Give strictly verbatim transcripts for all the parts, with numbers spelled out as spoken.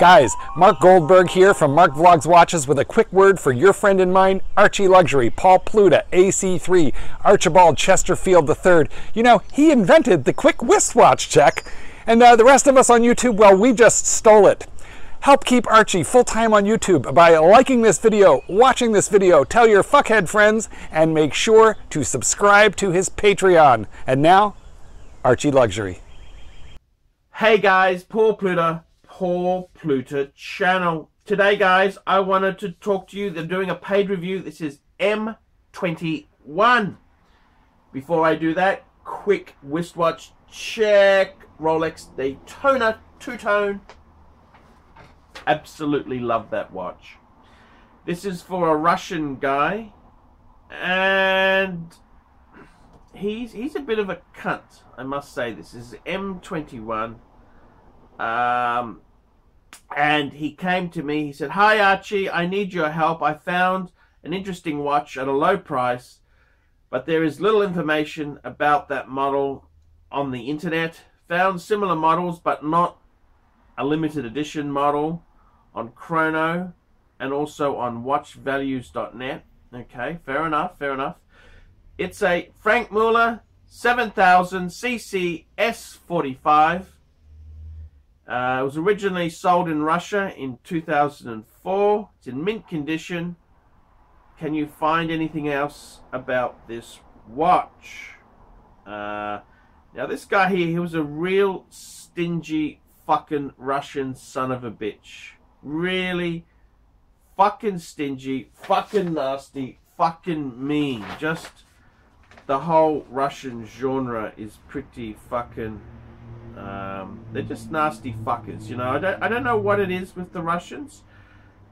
Guys, Mark Goldberg here from Mark Vlogs Watches with a quick word for your friend and mine, Archie Luxury, Paul Pluta, A C three, Archibald Chesterfield the third. You know, he invented the quick wristwatch check, and uh, the rest of us on YouTube, well, we just stole it. Help keep Archie full-time on YouTube by liking this video, watching this video, tell your fuckhead friends, and make sure to subscribe to his Patreon. And now, Archie Luxury. Hey guys, Paul Pluta. Paul Pluta channel. Today guys, I wanted to talk to you. They're doing a paid review. This is M twenty-one. Before I do that, quick wristwatch check. Rolex Daytona two-tone. Absolutely love that watch. This is for a Russian guy, and he's he's a bit of a cunt, I must say. This is M twenty-one. Um, And he came to me, he said, "Hi Archie, I need your help. I found an interesting watch at a low price, but there is little information about that model on the internet. Found similar models, but not a limited edition model on Chrono and also on watch values dot net. Okay, fair enough, fair enough. It's a Franck Muller seven thousand C C S forty-five. Uh, it was originally sold in Russia in two thousand four. It's in mint condition. Can you find anything else about this watch?" Uh, now this guy here, he was a real stingy fucking Russian son of a bitch. Really fucking stingy, fucking nasty, fucking mean. Just the whole Russian genre is pretty fucking... Um, they're just nasty fuckers, you know. I don't, I don't know what it is with the Russians.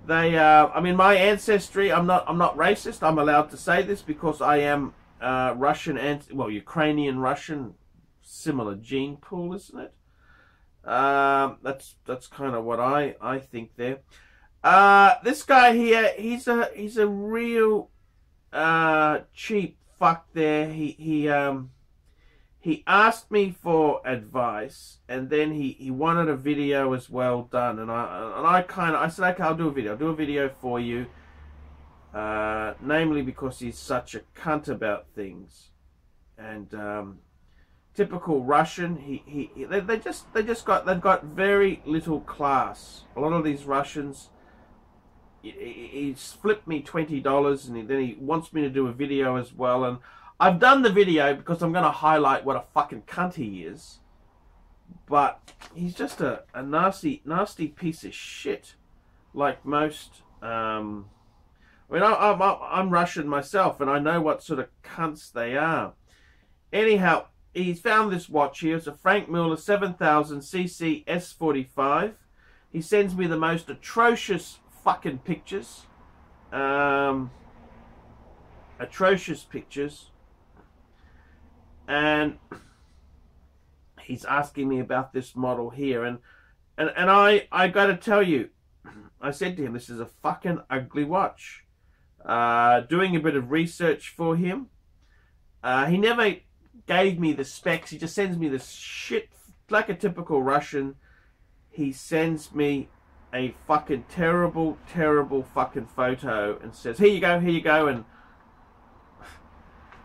They, uh, I mean, my ancestry. I'm not, I'm not racist. I'm allowed to say this because I am uh, Russian and, well, Ukrainian Russian, similar gene pool, isn't it? Um, that's that's kind of what I, I think there. Uh, this guy here, he's a, he's a real uh, cheap fuck. There, he, he, um. He asked me for advice, and then he, he wanted a video as well done, and I and I kind of I said, "Okay, I'll do a video. I'll do a video for you." Uh, namely, because he's such a cunt about things, and um, typical Russian. He he, he they, they just they just got they've got very little class. A lot of these Russians. He, he's flipped me twenty dollars, and he, then he wants me to do a video as well, and I've done the video because I'm going to highlight what a fucking cunt he is, but he's just a, a nasty, nasty piece of shit, like most, um, I mean, I, I'm, I'm Russian myself, and I know what sort of cunts they are. Anyhow, he's found this watch here. It's a Franck Muller seven thousand C C S forty-five. He sends me the most atrocious fucking pictures, um, atrocious pictures. And he's asking me about this model here, and and and I I gotta tell you, I said to him, this is a fucking ugly watch. Uh, doing a bit of research for him, uh, he never gave me the specs. He just sends me this shit like a typical Russian. He sends me a fucking terrible, terrible fucking photo and says, "Here you go, here you go." And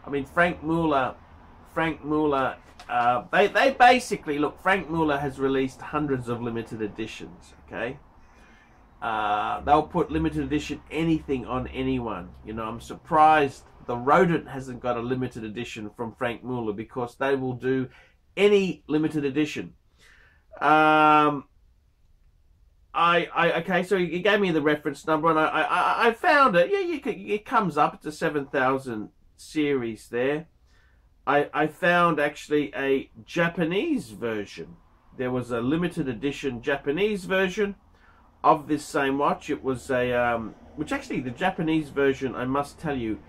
I mean, Franck Muller. Franck Muller, uh, they, they basically, look, Franck Muller has released hundreds of limited editions, okay? Uh, they'll put limited edition anything on anyone. You know, I'm surprised the Rodent hasn't got a limited edition from Franck Muller, because they will do any limited edition. Um, I, I okay, so he gave me the reference number, and I, I, I found it. Yeah, you could, it comes up to seven thousand series there. I, I found actually a Japanese version. There was a limited edition Japanese version of this same watch. It was a, um, which actually the Japanese version, I must tell you,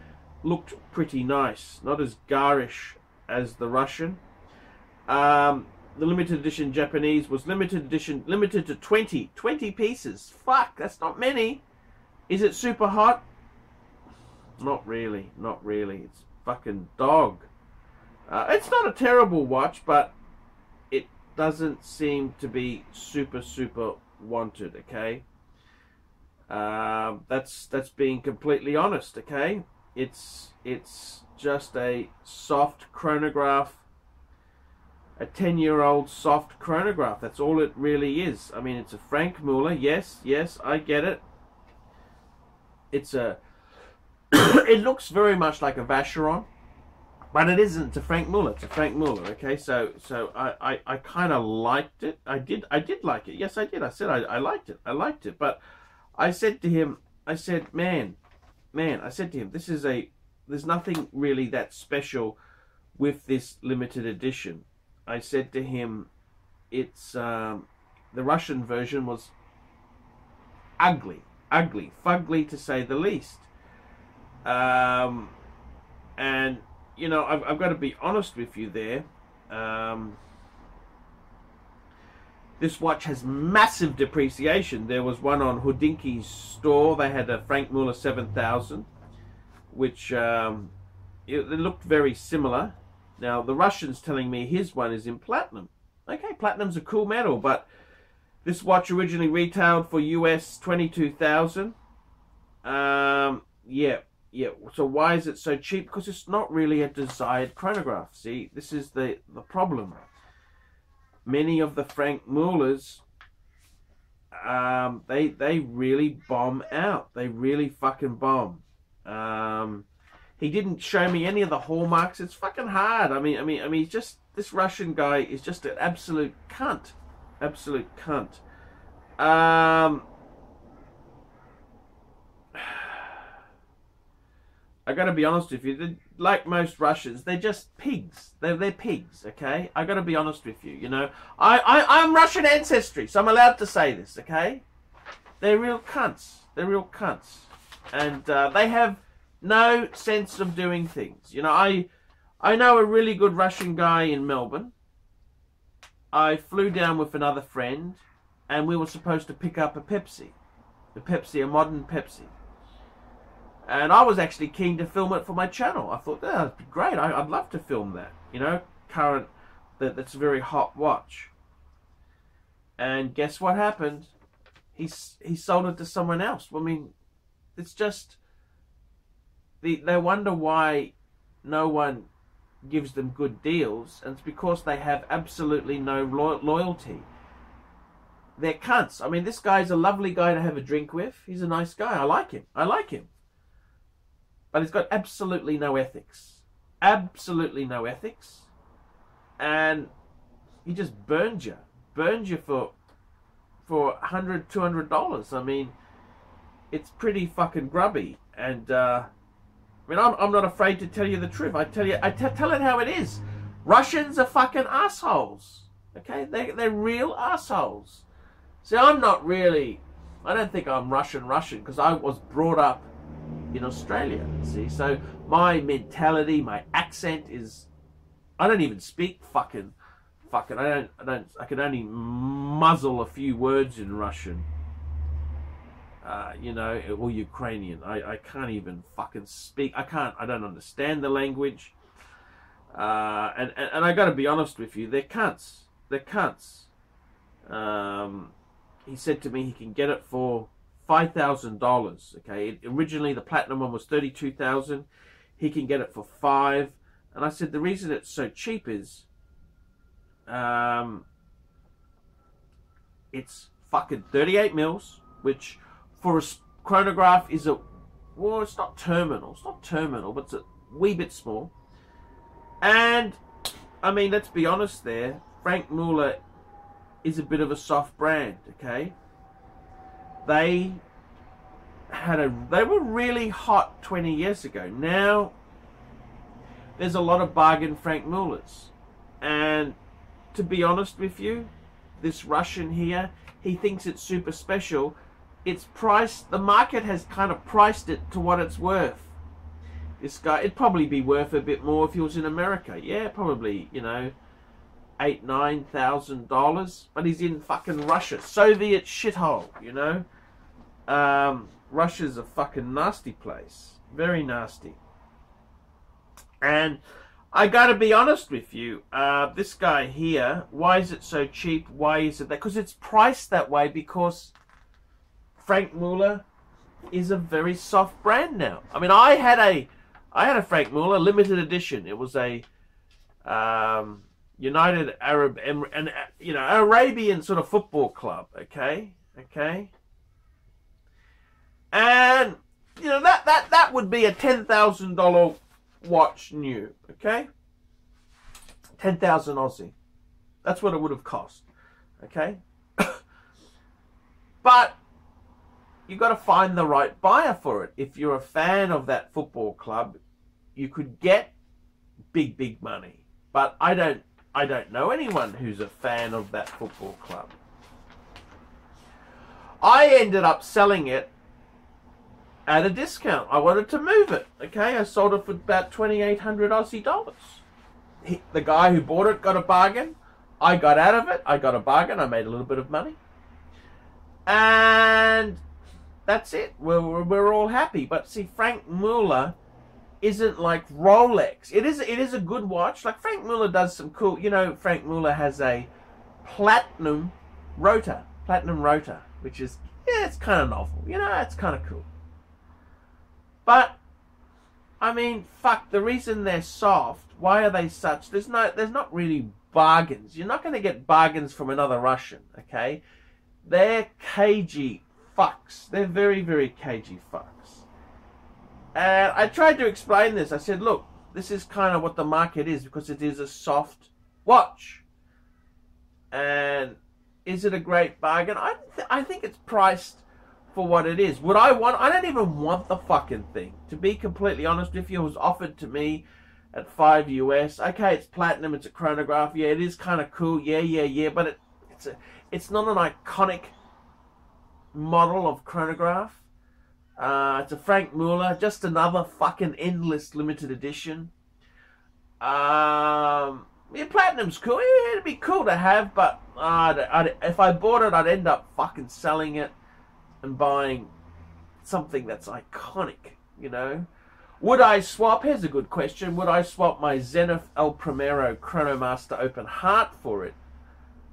looked pretty nice. Not as garish as the Russian. Um, the limited edition Japanese was limited edition, limited to twenty, twenty pieces. Fuck, that's not many. Is it super hot? Not really, not really. It's fucking dog. Uh, it's not a terrible watch, but it doesn't seem to be super, super wanted, okay? Uh, that's that's being completely honest, okay? It's it's just a soft chronograph, a ten-year-old soft chronograph. That's all it really is. I mean, it's a Franck Muller. Yes, yes, I get it. It's a. It looks very much like a Vacheron, but it isn't. It's a Franck Muller. It's a Franck Muller. Okay, so so I I, I kind of liked it. I did I did like it. Yes, I did. I said I I liked it. I liked it. But I said to him, I said, man. Man, I said to him, this is a, there's nothing really that special with this limited edition. I said to him, it's, um, the Russian version was ugly, ugly, fugly to say the least. Um, and, you know, I've, I've got to be honest with you there. Um, This watch has massive depreciation. There was one on Hodinkee's store. They had a Franck Muller seven thousand, which um, it, it looked very similar. Now, the Russian's telling me his one is in platinum. Okay, platinum's a cool metal, but this watch originally retailed for U S twenty-two thousand. Um, yeah, yeah. So why is it so cheap? Because it's not really a desired chronograph. See, this is the, the problem. Many of the Franck Mullers, um, they they really bomb out. They really fucking bomb. Um, he didn't show me any of the hallmarks. It's fucking hard. I mean, I mean, I mean, just this Russian guy is just an absolute cunt, absolute cunt. Um, I got to be honest with you. Like most Russians, they're just pigs. They're they're pigs, okay? I got to be honest with you. You know, I, I I'm Russian ancestry, so I'm allowed to say this, okay? They're real cunts. They're real cunts, and uh, they have no sense of doing things. You know, I I know a really good Russian guy in Melbourne. I flew down with another friend, and we were supposed to pick up a Pepsi, a Pepsi, a modern Pepsi. And I was actually keen to film it for my channel. I thought, oh, that'd be great. I, I'd love to film that. You know, current, that, that's a very hot watch. And guess what happened? He, he sold it to someone else. I mean, it's just, the, they wonder why no one gives them good deals. And it's because they have absolutely no lo loyalty. They're cunts. I mean, this guy's a lovely guy to have a drink with. He's a nice guy. I like him. I like him. But he's got absolutely no ethics. Absolutely no ethics. And he just burns you. Burns you for for one hundred dollars, two hundred dollars. I mean, it's pretty fucking grubby. And, uh, I mean, I'm, I'm not afraid to tell you the truth. I tell you, I t tell it how it is. Russians are fucking assholes. Okay? They, they're real assholes. See, I'm not really... I don't think I'm Russian Russian because I was brought up in Australia, see, so my mentality, my accent is, I don't even speak fucking, fucking, I don't, I don't, I can only muzzle a few words in Russian, uh, you know, or Ukrainian, I, I can't even fucking speak, I can't, I don't understand the language, uh, and, and, and I gotta be honest with you, they're cunts, they're cunts, um, he said to me he can get it for Five thousand dollars. Okay. It, originally, the platinum one was thirty-two thousand. He can get it for five. And I said the reason it's so cheap is, um, it's fucking thirty-eight mils, which for a chronograph is a, well, it's not terminal. It's not terminal, but it's a wee bit small. And I mean, let's be honest. There, Franck Muller is a bit of a soft brand. Okay. They had a, they were really hot twenty years ago. Now, there's a lot of bargain Franck Mullers. And to be honest with you, this Russian here, he thinks it's super special. It's priced, the market has kind of priced it to what it's worth. This guy, it'd probably be worth a bit more if he was in America. Yeah, probably, you know, eight, nine thousand dollars, but he's in fucking Russia, Soviet shithole, you know. Um, Russia's a fucking nasty place, very nasty. And I gotta be honest with you, uh, this guy here, why is it so cheap? Why is it that? Because it's priced that way because Franck Muller is a very soft brand now. I mean, I had a, I had a Franck Muller limited edition. It was a um, United Arab, Emir- an, you know, Arabian sort of football club. Okay, okay, and you know that that that would be a ten thousand dollar watch new. Okay, ten thousand Aussie. That's what it would have cost. Okay, but you got to find the right buyer for it. If you're a fan of that football club, you could get big, big money. But I don't, I don't know anyone who's a fan of that football club. I ended up selling it at a discount. I wanted to move it. Okay, I sold it for about twenty-eight hundred Aussie dollars. He, the guy who bought it got a bargain. I got out of it. I got a bargain. I made a little bit of money. And that's it. We're, we're all happy. But see, Franck Muller isn't like Rolex. It is, it is a good watch. Like Franck Muller does some cool, you know, Franck Muller has a platinum rotor, platinum rotor, which is, yeah, it's kind of novel. You know, it's kind of cool. But, I mean, fuck, the reason they're soft, why are they such, there's no, there's not really bargains. You're not going to get bargains from another Russian, okay? They're cagey fucks. They're very, very cagey fucks. And I tried to explain this. I said, look, this is kind of what the market is because it is a soft watch. And is it a great bargain? I, th I think it's priced for what it is. Would I want, I don't even want the fucking thing. To be completely honest, if it was offered to me at five U S, okay, it's platinum, it's a chronograph, yeah, it is kind of cool, yeah, yeah, yeah, but it, it's a, it's not an iconic model of chronograph. Uh, it's a Franck Muller, just another fucking endless limited edition. Um, yeah, platinum's cool. Yeah, it'd be cool to have, but uh, I'd, I'd, if I bought it, I'd end up fucking selling it and buying something that's iconic, you know. Would I swap? Here's a good question. Would I swap my Zenith El Primero Chronomaster Open Heart for it?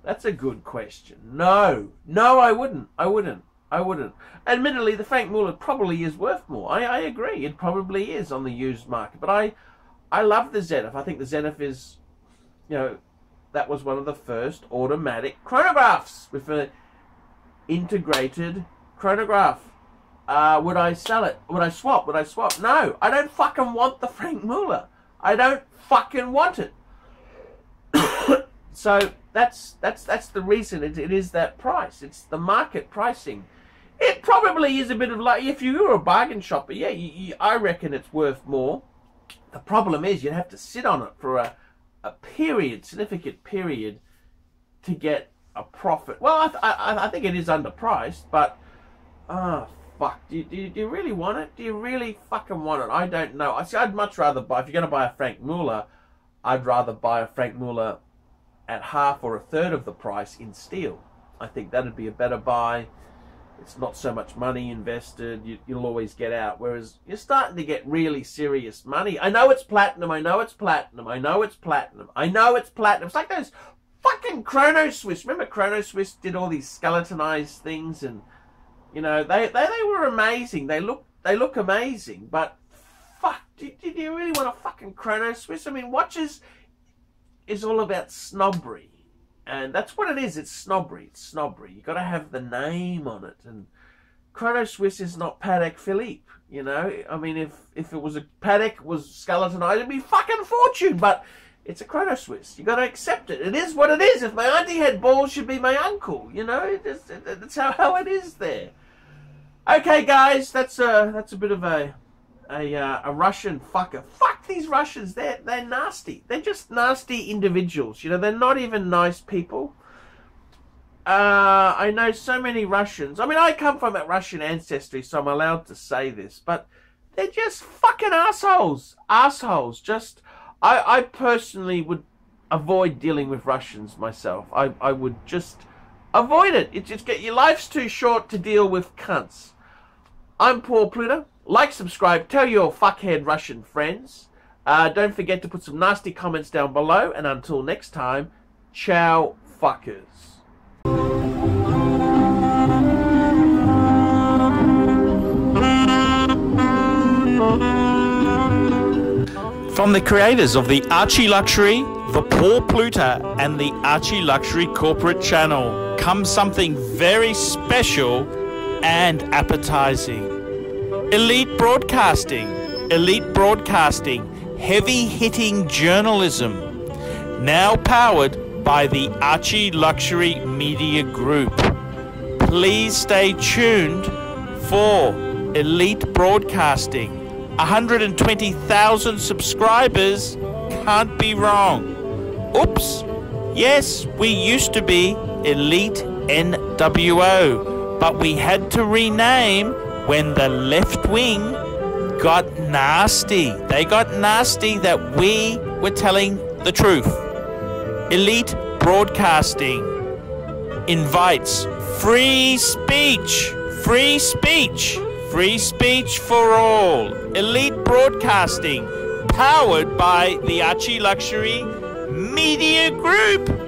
That's a good question. No. No, I wouldn't. I wouldn't. I wouldn't. Admittedly, the Franck Muller probably is worth more. I, I agree. It probably is on the used market. But I I love the Zenith. I think the Zenith is, you know, that was one of the first automatic chronographs with an integrated chronograph. Uh, would I sell it? Would I swap? Would I swap? No. I don't fucking want the Franck Muller. I don't fucking want it. So that's that's that's the reason it, it is that price. It's the market pricing. It probably is a bit of like if you were a bargain shopper, yeah, you, you, I reckon it's worth more. The problem is you'd have to sit on it for a a period, significant period, to get a profit. Well, I th I, I think it is underpriced, but ah, oh, fuck, do you, do you do you really want it? Do you really fucking want it? I don't know. I see. I'd much rather buy. If you're going to buy a Franck Muller, I'd rather buy a Franck Muller at half or a third of the price in steel. I think that'd be a better buy. It's not so much money invested. You, you'll always get out. Whereas you're starting to get really serious money. I know it's platinum. I know it's platinum. I know it's platinum. I know it's platinum. It's like those fucking Chrono Swiss. Remember Chrono Swiss did all these skeletonized things, and you know they they, they were amazing. They look they look amazing. But fuck, did, did you really want a fucking Chrono Swiss? I mean, watches is all about snobbery, and that's what it is. It's snobbery. It's snobbery. You got to have the name on it, and Chrono Swiss is not Patek Philippe. You know, I mean, if if it was a Patek was skeletonized, it'd be fucking fortune. But it's a Chrono Swiss. You got to accept it. It is what it is. If my auntie had balls, she'd be my uncle. You know, that's it, it, how how it is there. Okay, guys, that's a that's a bit of a. A, uh, a Russian fucker. Fuck these Russians. They're, they're nasty. They're just nasty individuals. You know, they're not even nice people. Uh, I know so many Russians. I mean, I come from a Russian ancestry, so I'm allowed to say this. But they're just fucking assholes. Assholes. Just, I, I personally would avoid dealing with Russians myself. I, I would just avoid it. It just get, your life's too short to deal with cunts. I'm Paul Pluta. Like, subscribe, tell your fuckhead Russian friends. Uh, don't forget to put some nasty comments down below, and until next time, ciao fuckers. From the creators of the Archie Luxury, the Paul Pluta and the Archie Luxury Corporate Channel comes something very special and appetizing. Elite Broadcasting. Elite Broadcasting. Heavy-hitting journalism. Now powered by the Archie Luxury Media Group. Please stay tuned for Elite Broadcasting. one hundred twenty thousand subscribers, can't be wrong. Oops, yes, we used to be Elite N W O, but we had to rename when the left wing got nasty. They got nasty that we were telling the truth. Elite Broadcasting invites free speech, free speech. Free speech for all. Elite Broadcasting, powered by the Archie Luxury Media Group.